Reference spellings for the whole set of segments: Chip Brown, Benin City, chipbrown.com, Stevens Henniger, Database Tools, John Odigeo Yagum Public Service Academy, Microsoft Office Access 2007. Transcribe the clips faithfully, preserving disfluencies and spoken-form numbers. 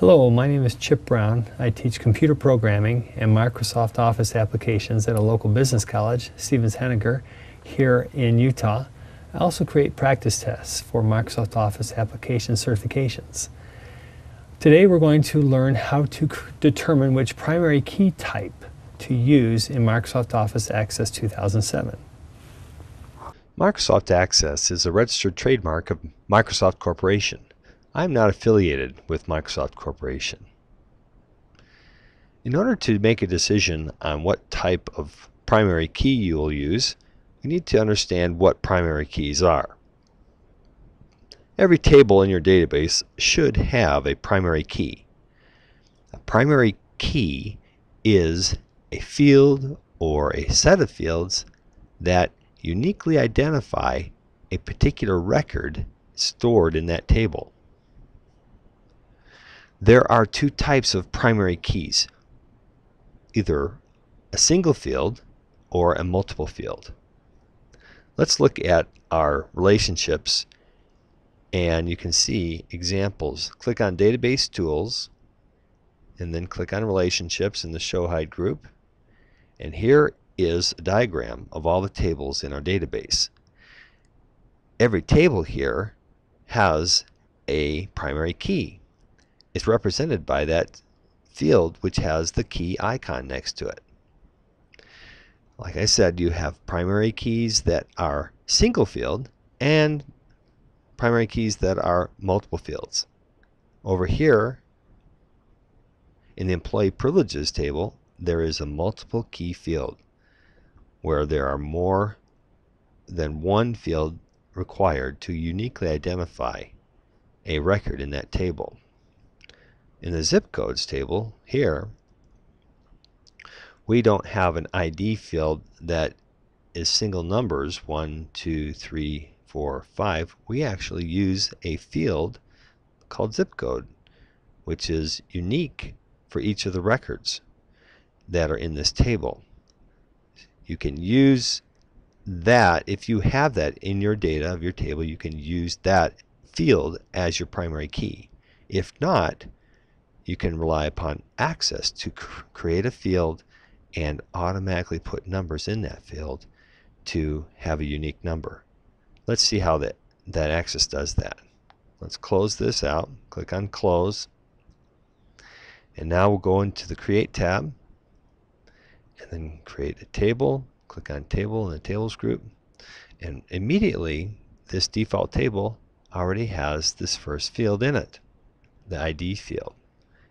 Hello, my name is Chip Brown. I teach computer programming and Microsoft Office applications at a local business college, Stevens Henniger, here in Utah. I also create practice tests for Microsoft Office application certifications. Today we're going to learn how to determine which primary key type to use in Microsoft Office Access two thousand seven. Microsoft Access is a registered trademark of Microsoft Corporation. I'm not affiliated with Microsoft Corporation. In order to make a decision on what type of primary key you will use, we need to understand what primary keys are. Every table in your database should have a primary key. A primary key is a field or a set of fields that uniquely identify a particular record stored in that table. There are two types of primary keys, either a single field or a multiple field. Let's look at our relationships and you can see examples. Click on Database Tools and then click on Relationships in the Show Hide group. And here is a diagram of all the tables in our database. Every table here has a primary key. It's represented by that field which has the key icon next to it. Like I said, you have primary keys that are single field and primary keys that are multiple fields. Over here in the Employee Privileges table, there is a multiple key field where there are more than one field required to uniquely identify a record in that table. In the zip codes table here, we don't have an I D field that is single numbers one, two, three, four, five. We actually use a field called zip code, which is unique for each of the records that are in this table. You can use that if you have that in your data of your table. You can use that field as your primary key. If not, you can rely upon Access to cr create a field and automatically put numbers in that field to have a unique number. Let's see how that, that Access does that. Let's close this out. Click on Close. And now we'll go into the Create tab and then create a table. Click on Table in the Tables group. And immediately, this default table already has this first field in it, the I D field.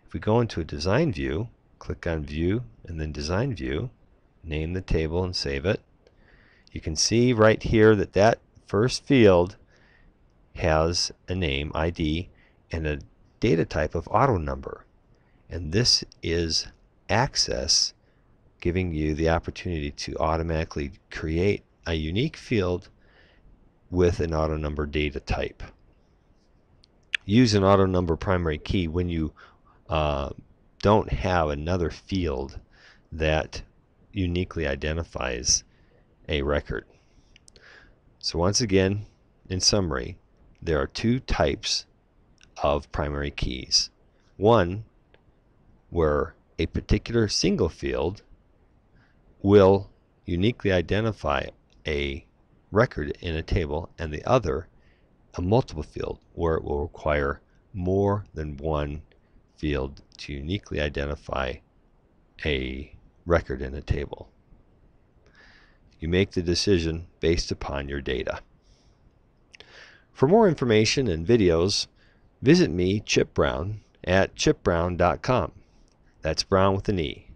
If we go into a design view, click on View and then Design View, name the table and save it. You can see right here that that first field has a name, I D, and a data type of auto number. And this is Access giving you the opportunity to automatically create a unique field with an auto number data type. Use an auto number primary key when you Uh, don't have another field that uniquely identifies a record. So once again, in summary, there are two types of primary keys. One, where a particular single field will uniquely identify a record in a table, and the other, a multiple field, where it will require more than one field to uniquely identify a record in a table. You make the decision based upon your data. For more information and videos, visit me, Chip Brown, at chip brown dot com. That's Brown with an E.